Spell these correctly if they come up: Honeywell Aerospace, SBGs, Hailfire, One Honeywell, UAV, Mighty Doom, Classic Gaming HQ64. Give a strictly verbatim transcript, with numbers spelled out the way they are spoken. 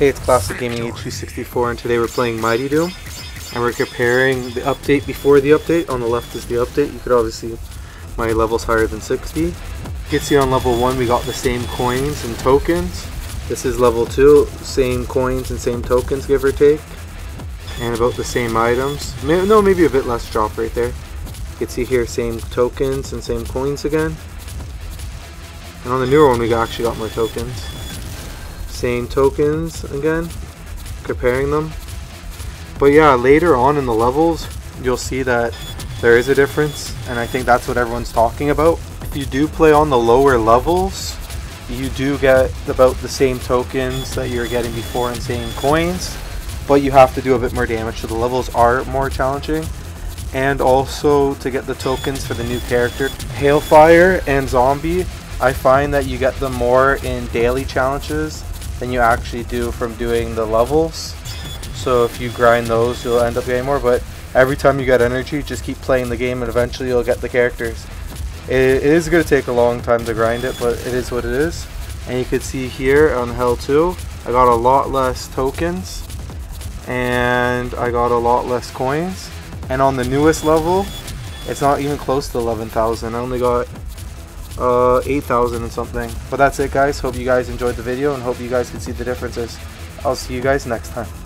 Hey, it's Classic Gaming H Q sixty-four, and today we're playing Mighty Doom, and we're comparing the update before the update. On the left is the update. You could obviously see my level's higher than sixty. You can see on level one we got the same coins and tokens. This is level two, same coins and same tokens, give or take, and about the same items. No, maybe a bit less drop right there. You can see here, same tokens and same coins again. And on the newer one we actually got more tokens. Same tokens again, comparing them. But yeah, later on in the levels you'll see that there is a difference, and I think that's what everyone's talking about. If you do play on the lower levels, you do get about the same tokens that you were getting before and same coins, but you have to do a bit more damage, so the levels are more challenging. And also, to get the tokens for the new character Hailfire and Zombie, I find that you get them more in daily challenges than you actually do from doing the levels. So if you grind those, you'll end up getting more, but every time you get energy, just keep playing the game and eventually you'll get the characters. It, it is going to take a long time to grind it, but it is what it is. And you can see here on Hell two, I got a lot less tokens and I got a lot less coins. And on the newest level, it's not even close to eleven thousand. I only got uh eight thousand and something. But that's it, guys. Hope you guys enjoyed the video and hope you guys can see the differences. I'll see you guys next time.